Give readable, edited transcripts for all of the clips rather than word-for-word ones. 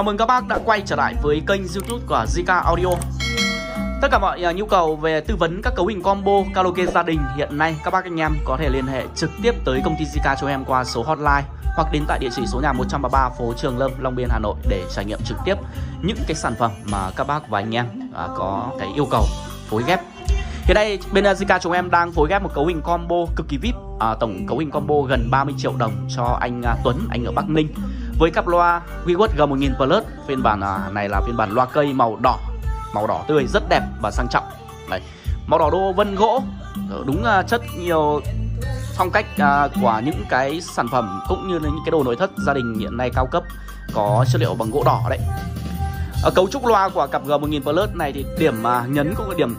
Chào mừng các bác đã quay trở lại với kênh YouTube của JK Audio. Tất cả mọi nhu cầu về tư vấn các cấu hình combo karaoke gia đình hiện nay, các bác anh em có thể liên hệ trực tiếp tới công ty JK cho em qua số hotline hoặc đến tại địa chỉ số nhà 133 phố Trường Lâm, Long Biên, Hà Nội để trải nghiệm trực tiếp những cái sản phẩm mà các bác và anh em có cái yêu cầu phối ghép. Hiện nay bên JK chúng em đang phối ghép một cấu hình combo cực kỳ VIP, tổng cấu hình combo gần 30 triệu đồng cho anh Tuấn, anh ở Bắc Ninh, với cặp loa Weeworld G1000 Plus. Phiên bản này là phiên bản loa cây màu đỏ tươi rất đẹp và sang trọng. Đấy, màu đỏ đô vân gỗ, đúng chất nhiều phong cách của những cái sản phẩm cũng như là những cái đồ nội thất gia đình hiện nay cao cấp có chất liệu bằng gỗ đỏ đấy. Ở cấu trúc loa của cặp G1000 Plus này thì điểm nhấn cũng là điểm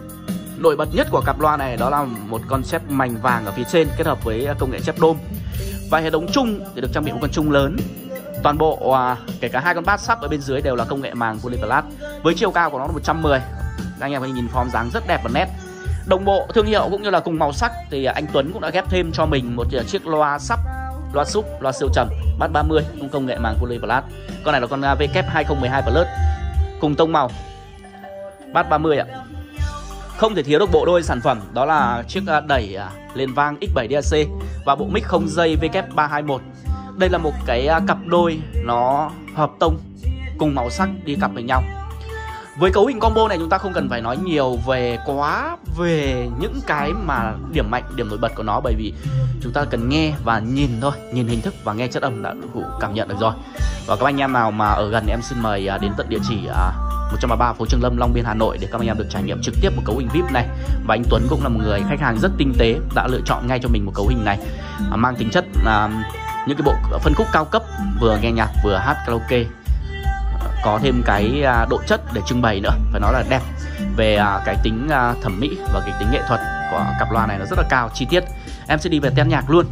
nổi bật nhất của cặp loa này, đó là một con chép mành vàng ở phía trên kết hợp với công nghệ chép đôm. Và hệ thống chung thì được trang bị một con chung lớn. Toàn bộ kể cả hai con bass sub ở bên dưới đều là công nghệ màng VULIPLAT với chiều cao của nó là 110. Anh em hãy nhìn form dáng rất đẹp và nét. Đồng bộ thương hiệu cũng như là cùng màu sắc thì anh Tuấn cũng đã ghép thêm cho mình một chiếc loa siêu trầm bass 30 công nghệ màng VULIPLAT. Con này là con VK2012 Plus cùng tông màu bass 30 ạ. Không thể thiếu được bộ đôi sản phẩm, đó là chiếc đẩy lên vang X7DAC và bộ mic không dây VK321. Đây là một cái cặp đôi nó hợp tông, cùng màu sắc đi cặp với nhau. Với cấu hình combo này chúng ta không cần phải nói nhiều về những cái mà điểm mạnh, điểm nổi bật của nó, bởi vì chúng ta cần nghe và nhìn thôi, nhìn hình thức và nghe chất âm đã đủ cảm nhận được rồi. Và các anh em nào mà ở gần em xin mời đến tận địa chỉ 133 phố Trường Lâm, Long Biên, Hà Nội để các anh em được trải nghiệm trực tiếp một cấu hình VIP này. Và anh Tuấn cũng là một người khách hàng rất tinh tế, đã lựa chọn ngay cho mình một cấu hình này mang tính chất những cái bộ phân khúc cao cấp, vừa nghe nhạc vừa hát karaoke, có thêm cái độ chất để trưng bày nữa, phải nói là đẹp. Về cái tính thẩm mỹ và cái tính nghệ thuật của cặp loa này nó rất là cao, chi tiết. Em sẽ đi về test nhạc luôn.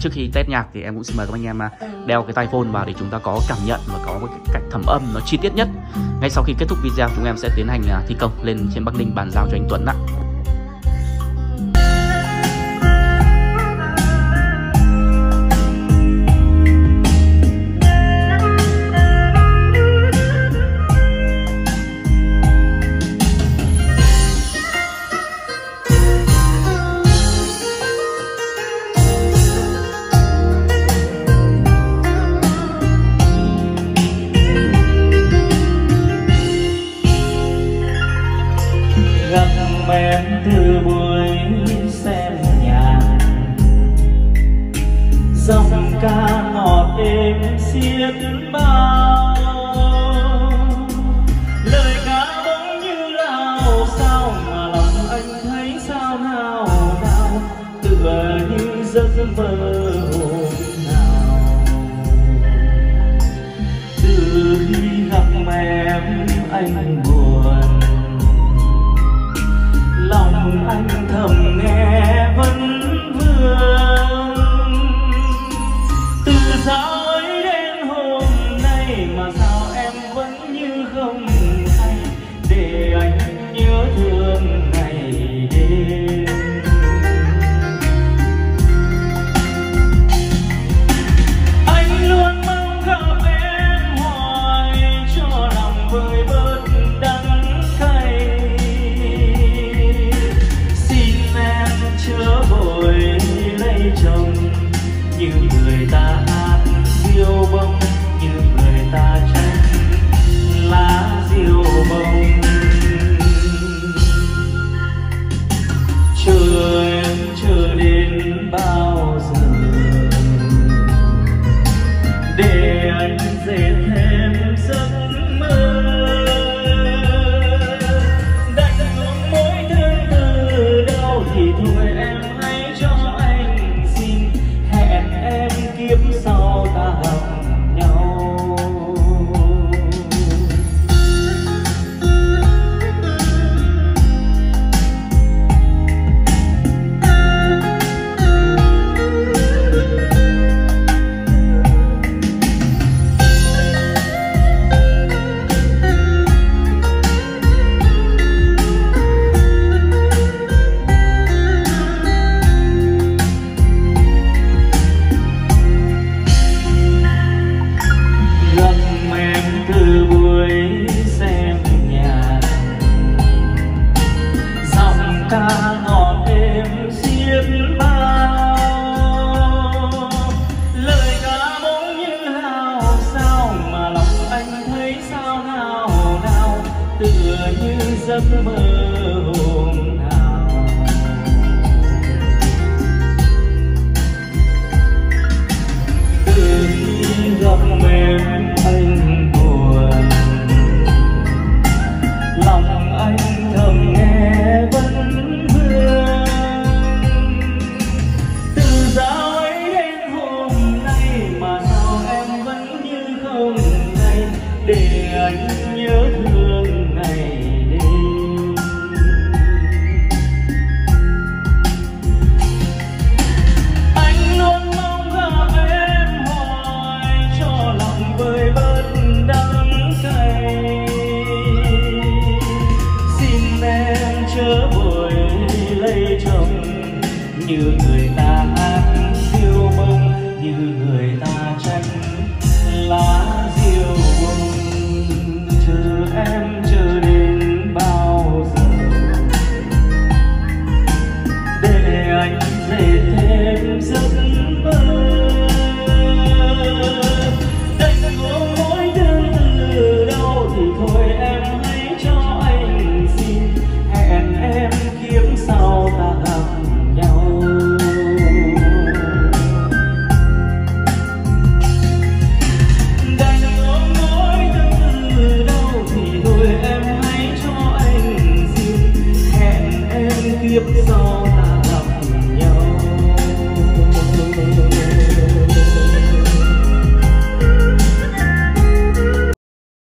Trước khi test nhạc thì em cũng xin mời các anh em đeo cái tai phone vào để chúng ta có cảm nhận và có cái cách thẩm âm nó chi tiết nhất. Ngay sau khi kết thúc video chúng em sẽ tiến hành thi công lên trên Bắc Ninh bàn giao cho anh Tuấn ạ. Dòng ca ngọt êm xiết bao lời ca bỗng như lao sao mà lòng anh thấy sao nào nào, tựa như giấc mơ hôm nào. Từ khi gặp em anh buồn, lòng anh thầm nghe vẫn vương. Sao ấy đến hôm nay mà sao em vẫn như không hay, để anh nhớ thương ngày đêm. Anh luôn mong gặp em hoài cho lòng vơi bớt đắng cay. Xin em chớ vội lấy chồng như người ta diêu bông, như người ta trách lá diêu bông. giấc mơ hôm nào. Từ khi gặp em anh buồn, lòng anh thầm nghe vẫn vương. Từ dạo ấy đến hôm nay mà sao em vẫn như không hay, để anh nhớ thương ngày đêm. Anh luôn mong gặp em hoài cho lòng vơi bớt đắng cay. Xin em chớ vội lấy chồng như